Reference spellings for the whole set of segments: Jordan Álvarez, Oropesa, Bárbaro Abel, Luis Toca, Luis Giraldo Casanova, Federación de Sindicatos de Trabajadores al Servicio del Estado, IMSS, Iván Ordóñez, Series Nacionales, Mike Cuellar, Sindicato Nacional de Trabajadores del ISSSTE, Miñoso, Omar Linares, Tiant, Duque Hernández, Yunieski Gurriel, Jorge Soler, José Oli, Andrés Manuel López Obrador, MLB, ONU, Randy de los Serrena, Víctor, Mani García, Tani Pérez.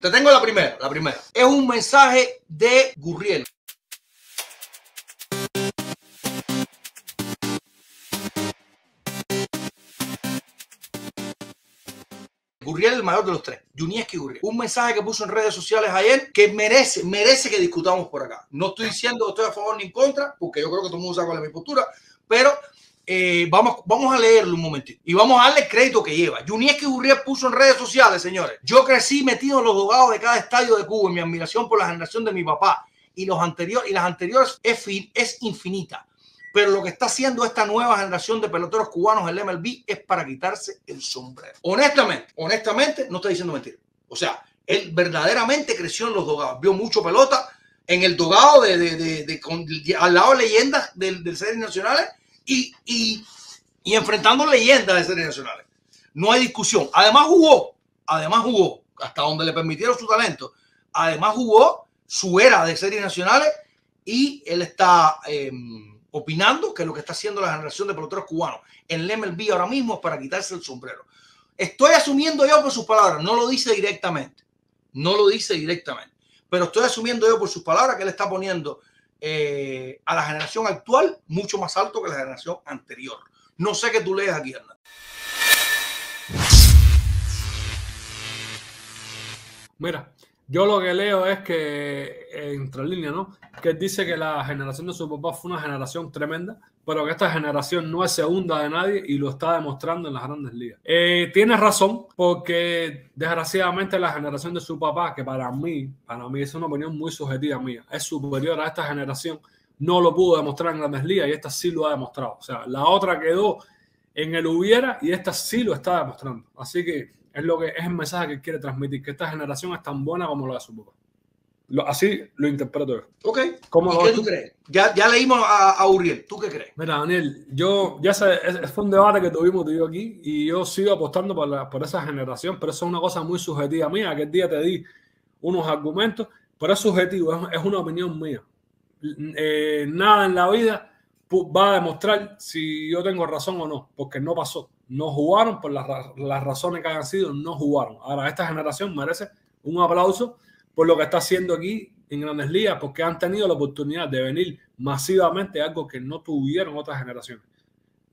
Te tengo la primera. Es un mensaje de Gurriel. Gurriel, el mayor de los tres, Yunieski Gurriel. Un mensaje que puso en redes sociales ayer que merece que discutamos por acá. No estoy diciendo que estoy a favor ni en contra, porque yo creo que todo el mundo sabe cuál es mi postura, pero... vamos a leerlo un momentito y vamos a darle el crédito que lleva. Yunieski Gurriel puso en redes sociales: señores, yo crecí metido en los abogados de cada estadio de Cuba, en mi admiración por la generación de mi papá y las anteriores es infinita, pero lo que está haciendo esta nueva generación de peloteros cubanos en el MLB es para quitarse el sombrero. Honestamente, no está diciendo mentira. O sea, él verdaderamente creció en los abogados, vio mucho pelota en el dogado al lado de leyendas de series nacionales y enfrentando leyendas de series nacionales. No hay discusión. Además jugó, hasta donde le permitieron su talento, además jugó su era de series nacionales, y él está opinando que lo que está haciendo la generación de peloteros cubanos en el MLB ahora mismo es para quitarse el sombrero. Estoy asumiendo yo por sus palabras, no lo dice directamente, pero estoy asumiendo yo por sus palabras que él está poniendo a la generación actual mucho más alto que la generación anterior. No sé qué tú lees aquí, Hernán. Mira, yo lo que leo es que, entre líneas, ¿no?, que dice que la generación de su papá fue una generación tremenda, pero que esta generación no es segunda de nadie y lo está demostrando en las grandes ligas. Tienes razón, porque desgraciadamente la generación de su papá, que para mí es una opinión muy subjetiva mía, es superior a esta generación, no lo pudo demostrar en grandes ligas y esta sí lo ha demostrado. O sea, la otra quedó en el hubiera y esta sí lo está demostrando. Así que es lo que es el mensaje que quiere transmitir, que esta generación es tan buena como la de su papá. Así lo interpreto yo. Ok. ¿Qué tú crees? Ya leímos a Gurriel. ¿Tú qué crees? Mira, Daniel, fue un debate que tuvimos tú y yo aquí, y yo sigo apostando por esa generación, pero eso es una cosa muy subjetiva mía. Aquel día te di unos argumentos, pero es subjetivo, es una opinión mía. Nada en la vida va a demostrar si yo tengo razón o no, porque no pasó. No jugaron por las razones que hayan sido, no jugaron. Ahora, esta generación merece un aplauso por lo que está haciendo aquí en grandes ligas, porque han tenido la oportunidad de venir masivamente, algo que no tuvieron otras generaciones.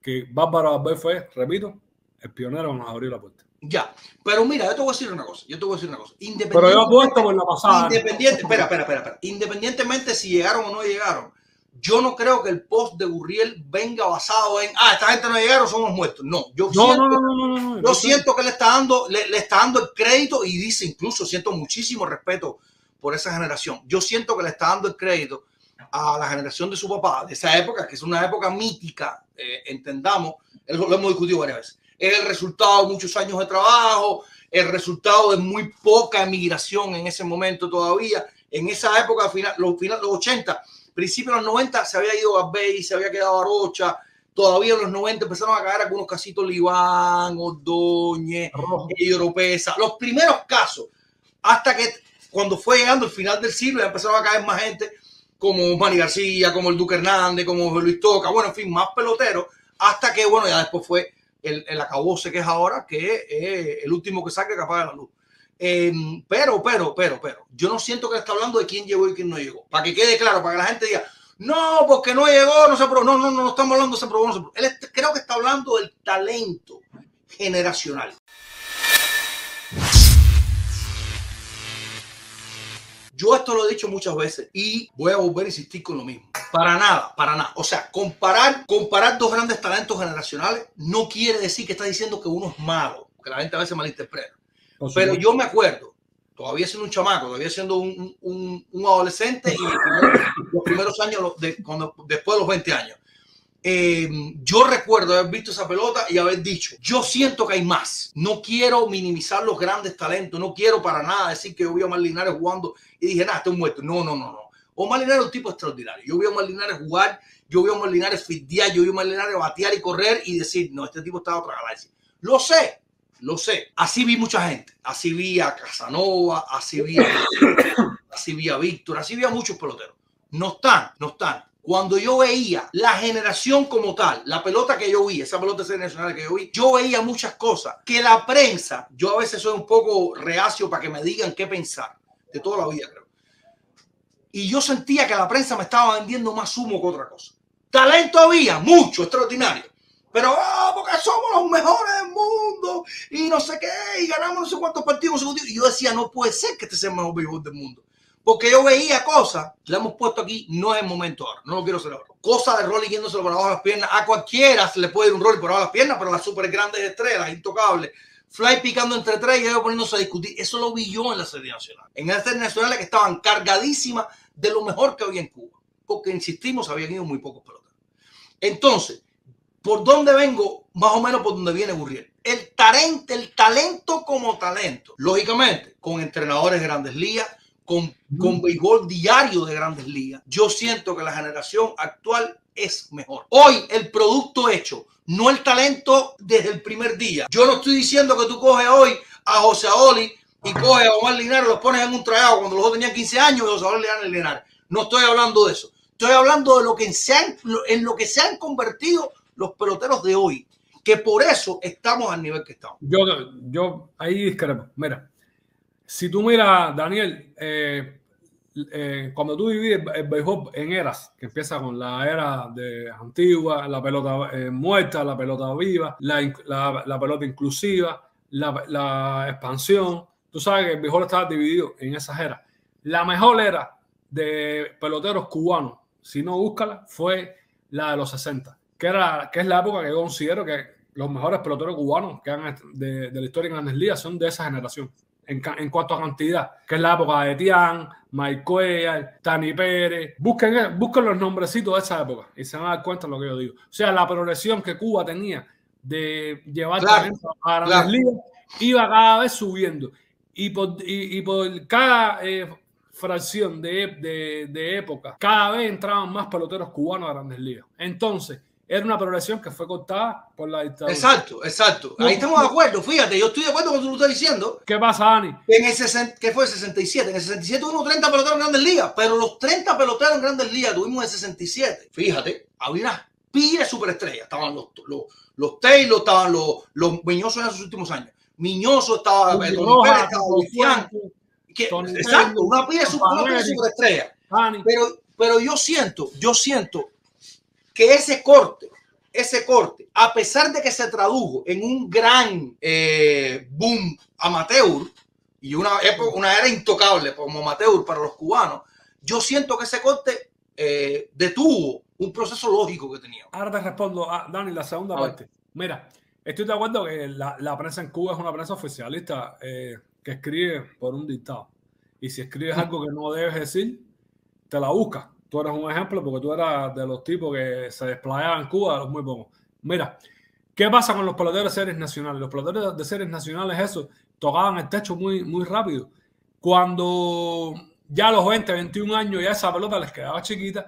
Que Bárbaro Abel fue, repito, el pionero que nos abrió la puerta. Ya, pero mira, yo te voy a decir una cosa. Pero yo apuesto por la pasada. Espera. Independientemente si llegaron o no llegaron, yo no creo que el post de Gurriel venga basado en, esta gente no llegaron, somos muertos. No, yo siento que le está dando el crédito, y dice incluso, siento muchísimo respeto por esa generación. Yo siento que le está dando el crédito a la generación de su papá, de esa época, que es una época mítica, entendamos, lo hemos discutido varias veces. Es el resultado de muchos años de trabajo, el resultado de muy poca emigración en ese momento todavía. En esa época, los 80, principios de los 90, se había ido Garbey, se había quedado Arocha. Todavía en los 90 empezaron a caer algunos casitos: Iván Ordóñez, y Oropesa. Los primeros casos, hasta que cuando fue llegando el final del siglo, empezaron a caer más gente como Mani García, como el Duque Hernández, como Luis Toca, bueno, en fin, más peloteros, hasta que, bueno, ya después fue el acabose que es ahora, que es el último que saque que apaga la luz. Pero, yo no siento que está hablando de quién llegó y quién no llegó. Para que quede claro, para que la gente diga, no, porque no llegó, no se probó. No estamos hablando, se probó, no se probó. Él creo que está hablando del talento generacional. Yo esto lo he dicho muchas veces y voy a volver a insistir con lo mismo. Para nada. O sea, comparar dos grandes talentos generacionales no quiere decir que estás diciendo que uno es malo, que la gente a veces malinterpreta. Pero yo me acuerdo, todavía siendo un chamaco, todavía siendo un adolescente, y los primeros años, después de los 20 años, yo recuerdo haber visto esa pelota y haber dicho, yo siento que hay más. No quiero minimizar los grandes talentos, no quiero para nada decir que yo vi a Omar Linares jugando y dije, nada, estoy muerto. No. Omar Linares es un tipo extraordinario. Yo vi a Omar Linares jugar, yo vi a Omar Linares fildear, yo vi a Omar Linares batear y correr y decir, no, este tipo está a otra galaxia. Lo sé. Así vi mucha gente. Así vi a Casanova, así vi a Víctor, así vi a muchos peloteros. No están. Cuando yo veía la generación como tal, la pelota que yo vi, esa pelota nacional que yo vi, yo veía muchas cosas que la prensa, yo a veces soy un poco reacio para que me digan qué pensar, de toda la vida creo. Y yo sentía que la prensa me estaba vendiendo más humo que otra cosa. Talento había, mucho, extraordinario. Pero, oh, porque somos los mejores del mundo y no sé qué, y ganamos no sé cuántos partidos consecutivos. Y yo decía, no puede ser que este sea el mejor béisbol del mundo. Porque yo veía cosas, la hemos puesto aquí, no es el momento ahora, no lo quiero celebrar. Cosa de Rolly yéndoselo por abajo de las piernas, a cualquiera se le puede ir un Rolly por abajo de las piernas, pero las super grandes estrellas, intocables. Fly picando entre tres y ellos poniéndose a discutir. Eso lo vi yo en la serie nacional. En la serie nacional que estaban cargadísimas de lo mejor que había en Cuba. Porque, insistimos, habían ido muy pocos pelotas. Entonces, ¿por dónde vengo? Más o menos por donde viene Gurriel. El talento como talento. Lógicamente, con entrenadores de grandes ligas, con béisbol diario de grandes ligas. Yo siento que la generación actual es mejor. Hoy el producto hecho, no el talento desde el primer día. Yo no estoy diciendo que tú coges hoy a José Oli y coges a Omar Linares, los pones en un tragado cuando los dos tenían 15 años y José Oli le dan Linares. No estoy hablando de eso. Estoy hablando de lo que se han convertido los peloteros de hoy. Que por eso estamos al nivel que estamos. Yo ahí discrepo. Mira, si tú miras, Daniel, cuando tú vivís el béisbol en eras, que empieza con la era de antigua, la pelota muerta, la pelota viva, la pelota inclusiva, la expansión. Tú sabes que el béisbol estaba dividido en esas eras. La mejor era de peloteros cubanos, si no búscala, fue la de los 60, que es la época que yo considero que los mejores peloteros cubanos que han de la historia en Grandes Ligas son de esa generación. En cuanto a cantidad, que es la época de Tiant, Mike Cuellar, Tani Pérez. Busquen los nombrecitos de esa época y se van a dar cuenta de lo que yo digo. O sea, la progresión que Cuba tenía de llevar talento a Grandes Ligas iba cada vez subiendo. Y por cada fracción de época, cada vez entraban más peloteros cubanos a Grandes Ligas. Entonces, era una progresión que fue cortada por la dictadura. Exacto, exacto. Ahí estamos de acuerdo. Fíjate, yo estoy de acuerdo con lo que tú estás diciendo. ¿Qué pasa, Dani? ¿Qué fue el 67? En el 67 tuvimos 30 peloteros en Grandes Ligas, pero los 30 peloteros en Grandes Ligas tuvimos en el 67. Fíjate, había unas pilas superestrellas. Estaban los Taylor, estaban los Miñoso en esos últimos años. Miñoso estaba... Exacto, una pila superestrella. Pero yo siento... que ese corte, a pesar de que se tradujo en un gran boom amateur y una era intocable como amateur para los cubanos, yo siento que ese corte detuvo un proceso lógico que tenía. Ahora te respondo, Dani, la segunda parte. Mira, estoy de acuerdo que la prensa en Cuba es una prensa oficialista que escribe por un dictado. Y si escribes algo que no debes decir, te la buscas. Tú eres un ejemplo porque tú eras de los tipos que se desplayaban en Cuba, los muy pocos. Mira, ¿qué pasa con los peloteros de series nacionales? Los peloteros de series nacionales, eso, tocaban el techo muy, muy rápido. Cuando ya a los 20, 21 años, ya esa pelota les quedaba chiquita,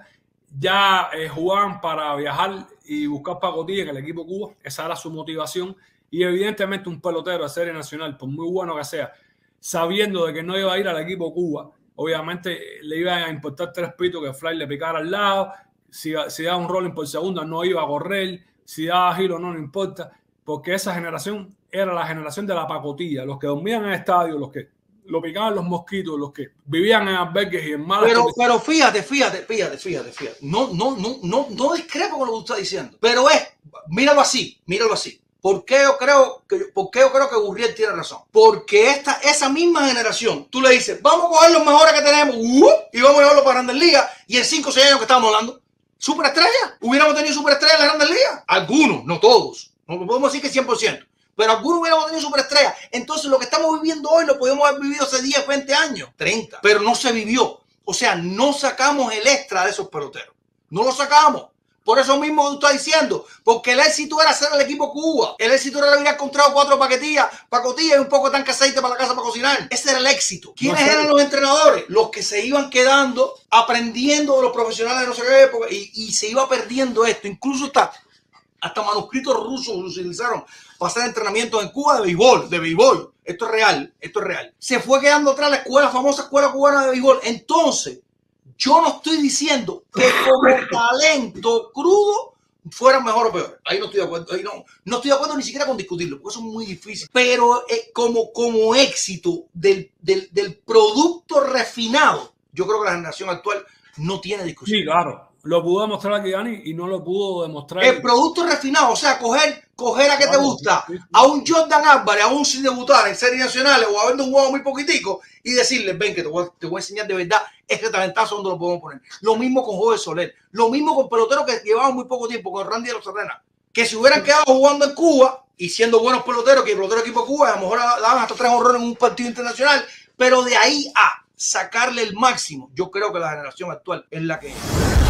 ya jugaban para viajar y buscar pacotilla en el equipo Cuba. Esa era su motivación. Y evidentemente un pelotero de serie nacional, por muy bueno que sea, sabiendo de que no iba a ir al equipo Cuba, obviamente le iba a importar tres pitos que Fly le picara al lado. Si daba un rolling por segunda, no iba a correr. Si daba giro, no importa. Porque esa generación era la generación de la pacotilla. Los que dormían en estadios, los que lo picaban los mosquitos, los que vivían en albergues y en malas condiciones. Pero fíjate. No discrepo con lo que usted está diciendo. Pero míralo así. ¿Por qué yo creo que Gurriel tiene razón? Porque esa misma generación, tú le dices, vamos a coger los mejores que tenemos y vamos a llevarlos para Grandes Ligas. Y en 5 o 6 años que estamos hablando, superestrellas. Hubiéramos tenido superestrellas en las Grandes Ligas. Algunos, no todos. No podemos decir que 100%. Pero algunos hubiéramos tenido superestrellas. Entonces lo que estamos viviendo hoy lo podemos haber vivido hace 10, 20 años, 30. Pero no se vivió. O sea, no sacamos el extra de esos peloteros. No lo sacamos. Por eso mismo tú estás diciendo, porque el éxito era hacer el equipo Cuba. El éxito era haber encontrado 4 pacotillas y un poco de tanque aceite para la casa para cocinar. Ese era el éxito. ¿Quiénes eran los entrenadores? Los que se iban quedando aprendiendo de los profesionales de no sé qué época y se iba perdiendo esto. Incluso hasta manuscritos rusos se utilizaron para hacer entrenamientos en Cuba de béisbol. Esto es real. Se fue quedando atrás la famosa escuela cubana de béisbol. Entonces, Yo no estoy diciendo que como talento crudo fueran mejor o peor. Ahí no estoy de acuerdo. Ahí no estoy de acuerdo ni siquiera con discutirlo, porque eso es muy difícil. Pero como éxito del producto refinado, yo creo que la generación actual no tiene discusión. Sí, claro. Lo pudo demostrar aquí, Dani, y no lo pudo demostrar. El producto refinado, o sea, coger a que te gusta, a un Jordan Álvarez, aún sin debutar en series nacionales o habiendo jugado muy poquitico, y decirle, ven que te voy a enseñar de verdad este talentazo donde lo podemos poner. Lo mismo con Jorge Soler, lo mismo con peloteros que llevaban muy poco tiempo, con Randy de los Serrena, que si hubieran quedado jugando en Cuba y siendo buenos peloteros, que el pelotero equipo de Cuba, a lo mejor daban hasta 3 honrones en un partido internacional, pero de ahí a sacarle el máximo, yo creo que la generación actual es la que es.